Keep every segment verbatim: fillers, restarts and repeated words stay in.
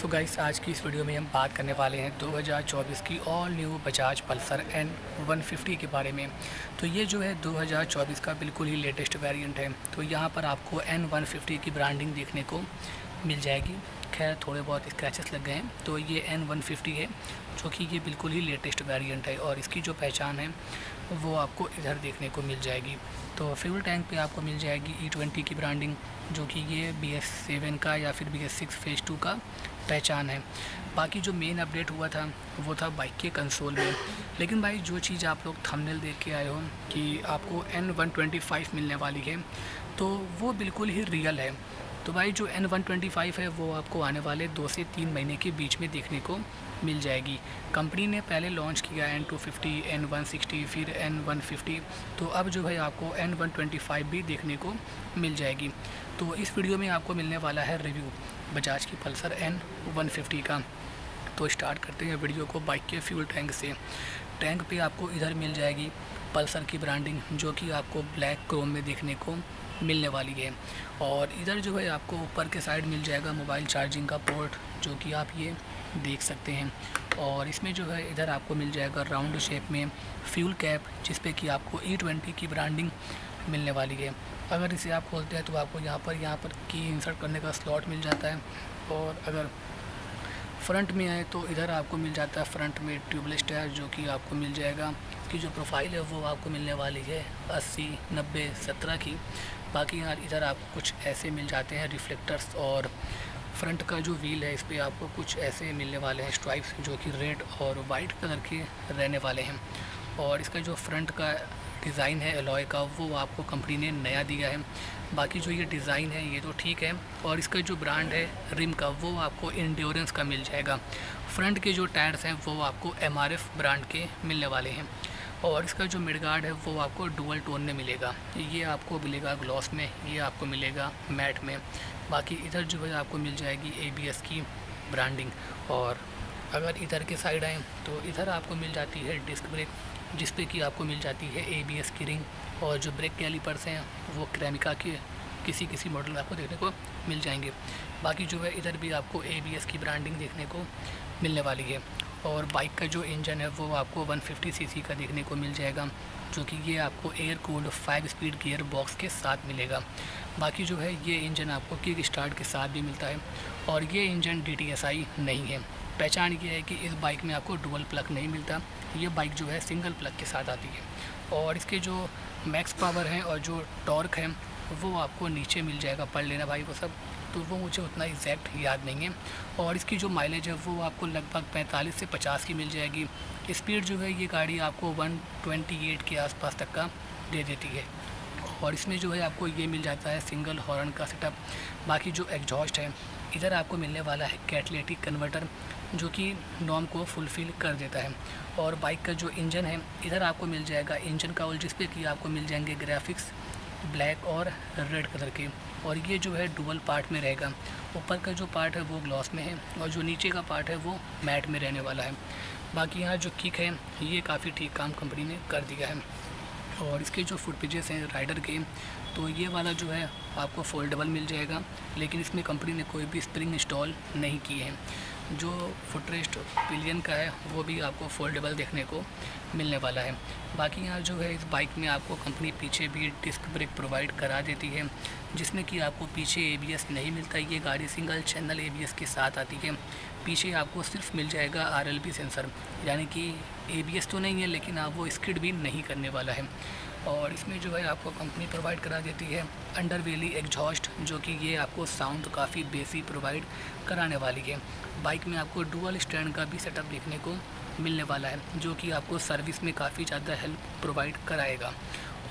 सो so guys, आज की इस वीडियो में हम बात करने वाले हैं दो हज़ार चौबीस की all new Bajaj Pulsar N one fifty के बारे में। तो ये जो है दो हज़ार चौबीस का बिल्कुल ही लेटेस्ट वेरिएंट है। तो यहाँ पर आपको एन वन फिफ्टी की ब्रांडिंग देखने को मिल जाएगी। खैर, थोड़े बहुत स्क्रैचेस लग गए हैं। तो ये एन वन फिफ्टी है, जो कि ये बिल्कुल ही लेटेस्ट वेरिएंट है और इसकी जो पहचान है वो आपको इधर देखने को मिल जाएगी। तो फ्यूल टैंक पे आपको मिल जाएगी ई ट्वेंटी की ब्रांडिंग, जो कि ये बी एस सेवन का या फिर B S six phase two का पहचान है। बाकी जो मेन अपडेट हुआ था वो था बाइक के कंसोल में। लेकिन भाई, जो चीज़ आप लोग थंबनेल देख के आए हो कि आपको एन वन ट्वेंटी फाइव मिलने वाली है, तो वो बिल्कुल ही रियल है। तो भाई, जो एन वन ट्वेंटी फाइव है वो आपको आने वाले दो से तीन महीने के बीच में देखने को मिल जाएगी। कंपनी ने पहले लॉन्च किया N two fifty, N one sixty, फिर एन वन फिफ्टी। तो अब जो है आपको एन वन ट्वेंटी फाइव भी देखने को मिल जाएगी। तो इस वीडियो में आपको मिलने वाला है रिव्यू बजाज की पल्सर एन वन फिफ्टी का। तो स्टार्ट करते हैं वीडियो को बाइक के फ्यूल टैंक से। टैंक पे आपको इधर मिल जाएगी पल्सर की ब्रांडिंग, जो कि आपको ब्लैक क्रोम में देखने को मिलने वाली है। और इधर जो है आपको ऊपर के साइड मिल जाएगा मोबाइल चार्जिंग का पोर्ट, जो कि आप ये देख सकते हैं। और इसमें जो है इधर आपको मिल जाएगा राउंड शेप में फ्यूल कैप, जिस पे कि आपको ई ट्वेंटी की ब्रांडिंग मिलने वाली है। अगर इसे आप खोलते हैं तो आपको यहाँ पर यहाँ पर की इंसर्ट करने का स्लॉट मिल जाता है। और अगर फ्रंट में आए तो इधर आपको मिल जाता है फ्रंट में ट्यूबलेस टायर, जो कि आपको मिल जाएगा। की जो प्रोफाइल है वो आपको मिलने वाली है अस्सी नब्बे सत्रह की। बाकी यार इधर आपको कुछ ऐसे मिल जाते हैं रिफ्लेक्टर्स। और फ्रंट का जो व्हील है इस पर आपको कुछ ऐसे मिलने वाले हैं स्ट्राइप्स, जो कि रेड और वाइट कलर के रहने वाले हैं। और इसका जो फ्रंट का डिज़ाइन है अलॉय का, वो आपको कंपनी ने नया दिया है। बाकी जो ये डिज़ाइन है ये तो ठीक है। और इसका जो ब्रांड है रिम का, वो आपको एंड्योरेंस का मिल जाएगा। फ्रंट के जो टायर्स हैं वो आपको एम आर एफ ब्रांड के मिलने वाले हैं। और इसका जो मिडगार्ड है वो आपको डुअल टोन में मिलेगा। ये आपको मिलेगा ग्लॉस में, ये आपको मिलेगा मैट में। बाकी इधर जो है आपको मिल जाएगी ए बी एस की ब्रांडिंग। और अगर इधर के साइड आएँ तो इधर आपको मिल जाती है डिस्क ब्रेक, जिस पे कि आपको मिल जाती है ए बी एस की रिंग। और जो ब्रेक कैलिपर्स हैं वो क्रेमिका के किसी किसी मॉडल आपको देखने को मिल जाएंगे। बाकी जो है इधर भी आपको ए बी एस की ब्रांडिंग देखने को मिलने वाली है। और बाइक का जो इंजन है वो आपको वन फिफ्टी सी सी का देखने को मिल जाएगा, जो कि ये आपको air cooled five speed gear box के साथ मिलेगा। बाकी जो है ये इंजन आपको किक स्टार्ट के साथ भी मिलता है। और ये engine D T S I नहीं है। पहचान ये है कि इस बाइक में आपको डुअल प्लग नहीं मिलता, ये बाइक जो है सिंगल प्लग के साथ आती है। और इसके जो मैक्स पावर हैं और जो टॉर्क हैं वो आपको नीचे मिल जाएगा। पढ़ लेना भाई वो सब, तो वो मुझे उतना एग्जैक्ट याद नहीं है। और इसकी जो माइलेज है वो आपको लगभग पैंतालीस से पचास की मिल जाएगी। स्पीड जो है ये गाड़ी आपको एक सौ अट्ठाईस के आसपास तक का दे देती है। और इसमें जो है आपको ये मिल जाता है सिंगल हॉर्न का सेटअप। बाकी जो एग्जॉस्ट है इधर आपको मिलने वाला है कैटालिटिक कन्वर्टर, जो कि नॉर्म को फुलफ़िल कर देता है। और बाइक का जो इंजन है इधर आपको मिल जाएगा इंजन काउल, जिस पर कि आपको मिल जाएंगे ग्राफिक्स ब्लैक और रेड कलर के। और ये जो है डुअल पार्ट में रहेगा। ऊपर का जो पार्ट है वो ग्लॉस में है और जो नीचे का पार्ट है वो मैट में रहने वाला है। बाकी यहाँ जो किक है ये काफ़ी ठीक काम कंपनी ने कर दिया है। और इसके जो फुटपेजेस हैं राइडर के, तो ये वाला जो है आपको फोल्डेबल मिल जाएगा, लेकिन इसमें कंपनी ने कोई भी स्प्रिंग इंस्टॉल नहीं किए हैं। जो फुटरेस्ट पिलियन का है वो भी आपको फोल्डेबल देखने को मिलने वाला है। बाकी यहाँ जो है इस बाइक में आपको कंपनी पीछे भी डिस्क ब्रेक प्रोवाइड करा देती है, जिसमें कि आपको पीछे ए बी एस नहीं मिलता। ये गाड़ी single channel A B S के साथ आती है। पीछे आपको सिर्फ मिल जाएगा आर एल बी सेंसर, यानी कि ए बी एस तो नहीं है, लेकिन आप वो स्किड भी नहीं करने वाला है। और इसमें जो है आपको कंपनी प्रोवाइड करा देती है अंडरवेली एग्जॉस्ट, जो कि ये आपको साउंड काफ़ी बेसी प्रोवाइड कराने वाली है। बाइक में आपको डुअल स्टैंड का भी सेटअप देखने को मिलने वाला है, जो कि आपको सर्विस में काफ़ी ज़्यादा हेल्प प्रोवाइड कराएगा।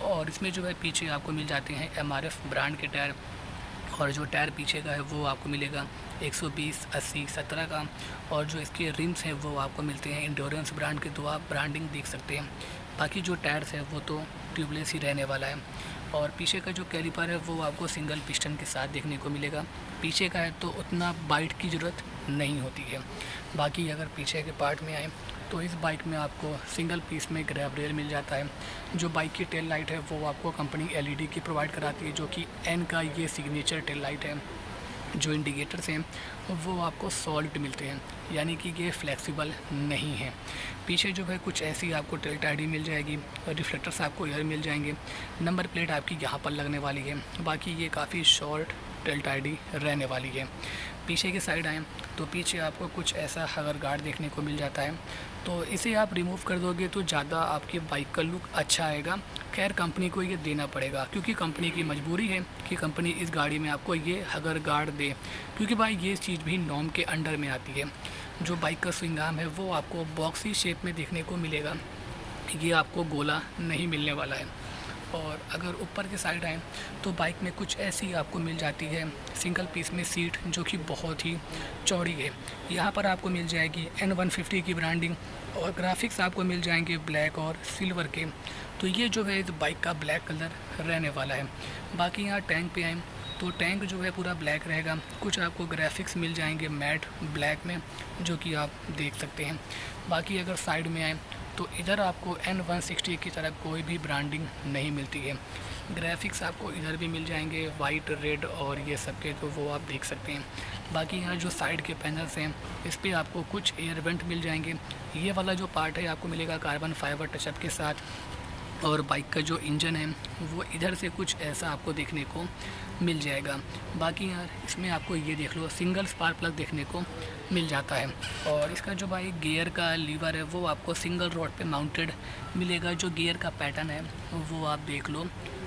और इसमें जो है पीछे आपको मिल जाते हैं एम आर एफ ब्रांड के टायर। और जो टायर पीछे का है वो आपको मिलेगा एक सौ बीस अस्सी सत्रह का। और जो इसके रिम्स हैं वो आपको मिलते हैं एंड्योरेंस ब्रांड के, तो आप ब्रांडिंग देख सकते हैं। बाकी जो टायर्स है वो तो ट्यूबलेस ही रहने वाला है। और पीछे का जो कैलिपर है वो आपको सिंगल पिस्टन के साथ देखने को मिलेगा। पीछे का है तो उतना बाइट की ज़रूरत नहीं होती है। बाकी अगर पीछे के पार्ट में आए तो इस बाइक में आपको सिंगल पीस में ग्रैब रेल मिल जाता है। जो बाइक की टेल लाइट है वो आपको कंपनी एल ई डी की प्रोवाइड कराती है, जो कि एन का ये सिग्नेचर टेल लाइट है। जो इंडिकेटर्स हैं वो आपको सॉल्ट मिलते हैं, यानी कि ये फ्लेक्सिबल नहीं है। पीछे जो है कुछ ऐसी आपको ट्रैक्टर आईडी मिल जाएगी, रिफ्लेक्टर्स आपको इधर मिल जाएंगे, नंबर प्लेट आपकी यहाँ पर लगने वाली है। बाकी ये काफ़ी शॉर्ट टेल्ट आईडी रहने वाली है। पीछे की साइड आएँ तो पीछे आपको कुछ ऐसा हगर गार्ड देखने को मिल जाता है, तो इसे आप रिमूव कर दोगे तो ज़्यादा आपकी बाइक का लुक अच्छा आएगा। खैर कंपनी को ये देना पड़ेगा क्योंकि कंपनी की मजबूरी है कि कंपनी इस गाड़ी में आपको ये हगर गार्ड दे, क्योंकि भाई ये चीज़ भी नॉर्म के अंडर में आती है। जो बाइक का स्विंग आर्म है वो आपको बॉक्सी शेप में देखने को मिलेगा, ये आपको गोला नहीं मिलने वाला है। और अगर ऊपर के साइड आएँ तो बाइक में कुछ ऐसी आपको मिल जाती है सिंगल पीस में सीट, जो कि बहुत ही चौड़ी है। यहाँ पर आपको मिल जाएगी एन वन फिफ्टी की ब्रांडिंग और ग्राफिक्स आपको मिल जाएंगे ब्लैक और सिल्वर के, तो ये जो है इस बाइक का ब्लैक कलर रहने वाला है। बाकी यहाँ टैंक पे आएँ तो टैंक जो है पूरा ब्लैक रहेगा, कुछ आपको ग्राफिक्स मिल जाएंगे मैट ब्लैक में, जो कि आप देख सकते हैं। बाकी अगर साइड में आएँ तो इधर आपको एन वन सिक्सटी की तरह कोई भी ब्रांडिंग नहीं मिलती है। ग्राफिक्स आपको इधर भी मिल जाएंगे वाइट रेड और ये सब के, तो वो आप देख सकते हैं। बाकी यहाँ जो साइड के पैनल्स हैं इस पर आपको कुछ एयर वेंट मिल जाएंगे। ये वाला जो पार्ट है आपको मिलेगा कार्बन फाइबर टचअप के साथ, और बाइक का जो इंजन है वो इधर से कुछ ऐसा आपको देखने को मिल जाएगा। बाकी यार इसमें आपको ये देख लो सिंगल स्पार्क प्लग देखने को मिल जाता है, और इसका जो भाई गियर का लीवर है वो आपको सिंगल रॉड पे माउंटेड मिलेगा। जो गियर का पैटर्न है वो आप देख लो,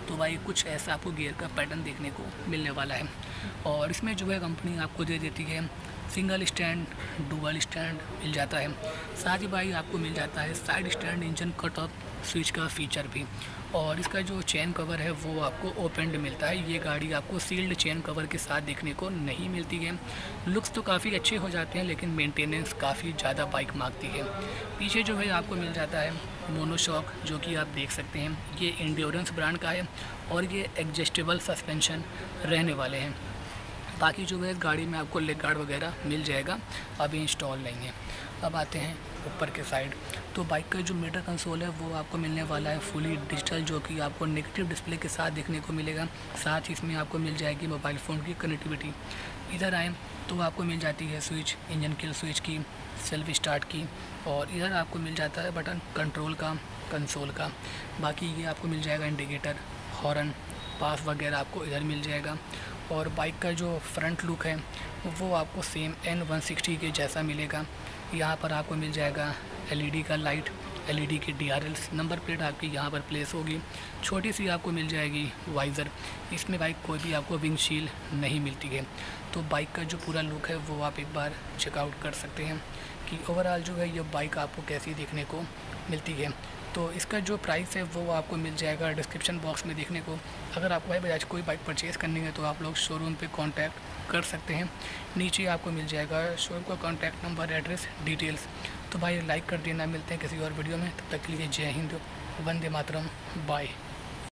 तो भाई कुछ ऐसा आपको गियर का पैटर्न देखने को मिलने वाला है। और इसमें जो है कंपनी आपको दे देती है सिंगल स्टैंड, डुअल स्टैंड मिल जाता है, साथ ही भाई आपको मिल जाता है side stand engine cut off switch का फीचर भी। और इसका जो चेन कवर है वो आपको ओपनड मिलता है, ये गाड़ी आपको सील्ड चेन कवर के साथ देखने को नहीं मिलती है। लुक्स तो काफ़ी अच्छे हो जाते हैं, लेकिन मेंटेनेंस काफ़ी ज़्यादा बाइक मांगती है। पीछे जो है आपको मिल जाता है मोनोशॉक, जो कि आप देख सकते हैं ये एंड्योरेंस ब्रांड का है, और ये एडजस्टेबल सस्पेंशन रहने वाले हैं। बाकी जो है गाड़ी में आपको लेग गार्ड वगैरह मिल जाएगा, अभी इंस्टॉल नहीं है। अब आते हैं ऊपर के साइड, तो बाइक का जो मीटर कंसोल है वो आपको मिलने वाला है फुली डिजिटल, जो कि आपको नेगेटिव डिस्प्ले के साथ देखने को मिलेगा। साथ ही इसमें आपको मिल जाएगी मोबाइल फ़ोन की कनेक्टिविटी। इधर आएँ तो आपको मिल जाती है स्विच, इंजन किल स्विच की, सेल्फ स्टार्ट की, और इधर आपको मिल जाता है बटन कंट्रोल का, कंसोल का। बाकी ये आपको मिल जाएगा इंडिकेटर, हॉर्न, पास वगैरह आपको इधर मिल जाएगा। और बाइक का जो फ्रंट लुक है वो आपको सेम एन वन सिक्सटी के जैसा मिलेगा। यहाँ पर आपको मिल जाएगा एल ई डी का लाइट, एल ई डी की D R L, number plate आपकी यहाँ पर प्लेस होगी। छोटी सी आपको मिल जाएगी वाइज़र, इसमें बाइक कोई भी आपको विंडशील्ड नहीं मिलती है। तो बाइक का जो पूरा लुक है वो आप एक बार चेकआउट कर सकते हैं कि ओवरऑल जो है ये बाइक आपको कैसी देखने को मिलती है। तो इसका जो प्राइस है वो आपको मिल जाएगा डिस्क्रिप्शन बॉक्स में देखने को। अगर आपको भाई बजाज कोई बाइक परचेज़ करनी है तो आप लोग शोरूम पे कांटेक्ट कर सकते हैं। नीचे आपको मिल जाएगा शोरूम का कांटेक्ट नंबर, एड्रेस, डिटेल्स। तो भाई लाइक कर देना, मिलते हैं किसी और वीडियो में, तब तक के लिए जय हिंद, वंदे मातरम, बाय।